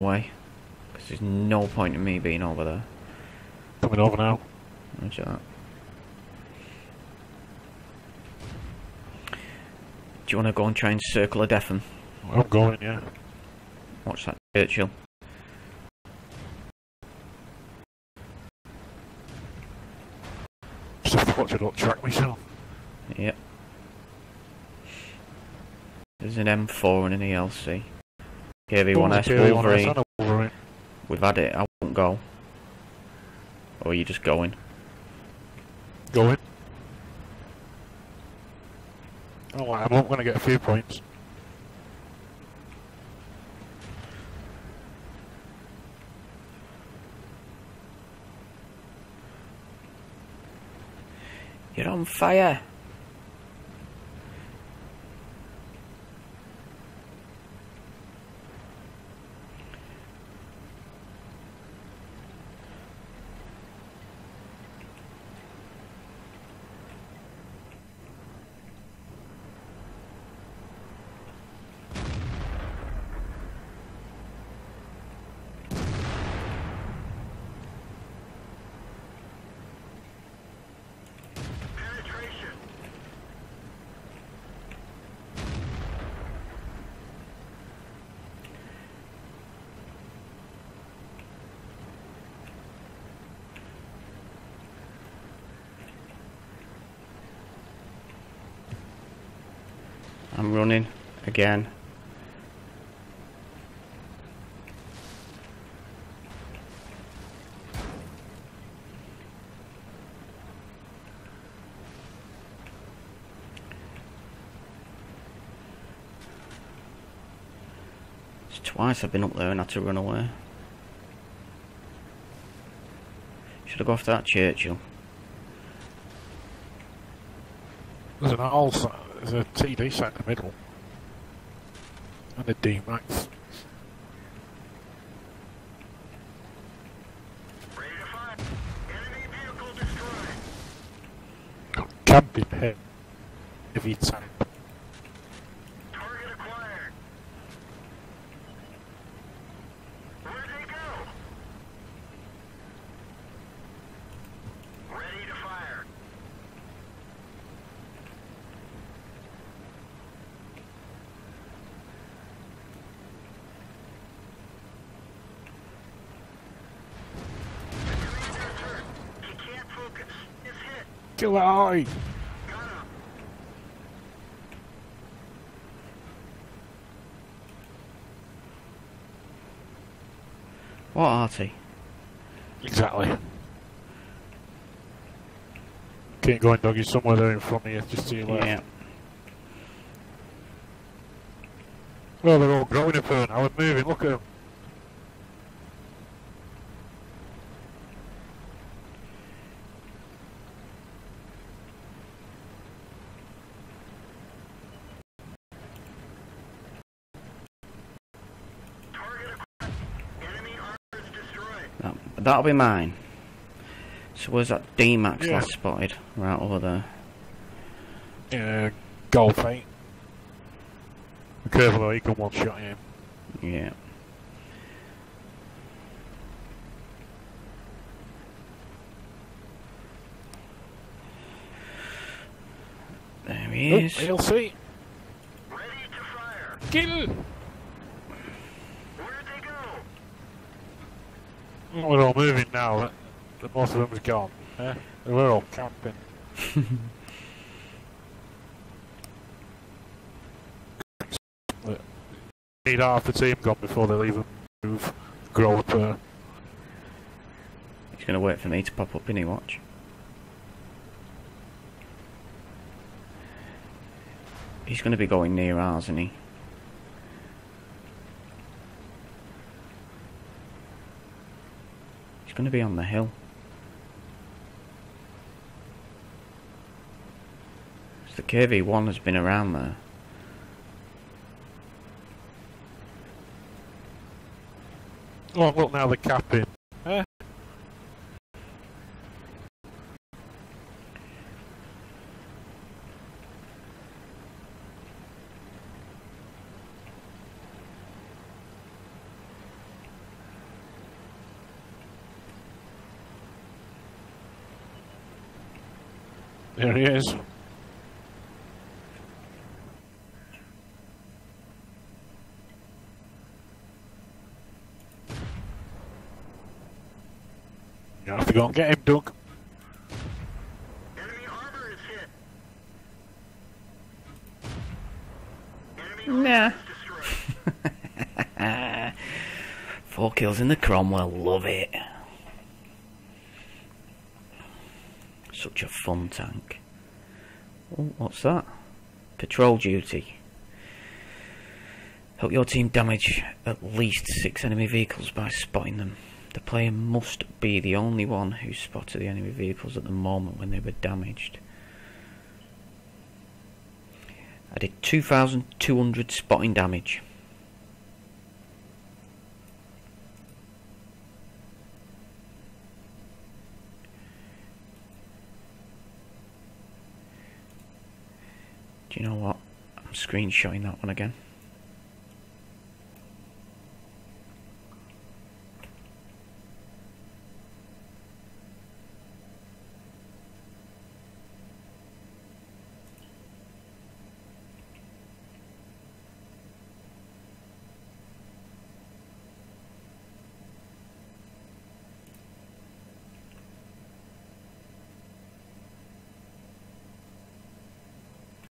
way. Because there's no point in me being over there. Coming over now. Watch that. Do you want to go and try and circle a Defon? I'm going, yeah. Watch that, Churchill. Just watch I don't track myself. Yep. There's an M4 and an ELC. KV-1SP3. We've had it, I won't go. Or are you just going? Going. Oh, I'm not going to get a few points. You're on fire. I'm running again. It's twice I've been up there and had to run away. Should I go after that Churchill? There's an also. There's a TD sat in the middle. And a Dmax. Ready to fire. Enemy vehicle destroyed. Can't be hit. If you tap. Target acquired. Where'd they go? Ready to fire. Kill that Arty! What Arty? Exactly. Keep going, doggy. Somewhere there in front of you, just to your left. Yeah. Well, they're all growing up here now. They're moving. Look at them. That'll be mine. So where's that Dmax yeah. Last spotted? Right over there. Yeah, goal fight. Be careful though, he can one shot him. Yeah. There he is. ELC. Ready to fire. Kill! We're all moving now, the most of them is gone. Yeah? We're all camping. Need half the team gone before they leave and move, grow up there. He's going to wait for me to pop up, innit, watch. He's going to be going near ours, isn't he? Going to be on the hill. The KV-1 has been around there. Oh look now, the captain. Eh? There he is. You have to go and get him, Doug. Enemy armor is hit. Enemy armor is destroyed. 4 kills in the Cromwell, love it. Such a fun tank. Oh, what's that? Patrol duty. Help your team damage at least 6 enemy vehicles by spotting them. The player must be the only one who spotted the enemy vehicles at the moment when they were damaged. I did 2,200 spotting damage. Do you know what? I'm screenshotting that one again.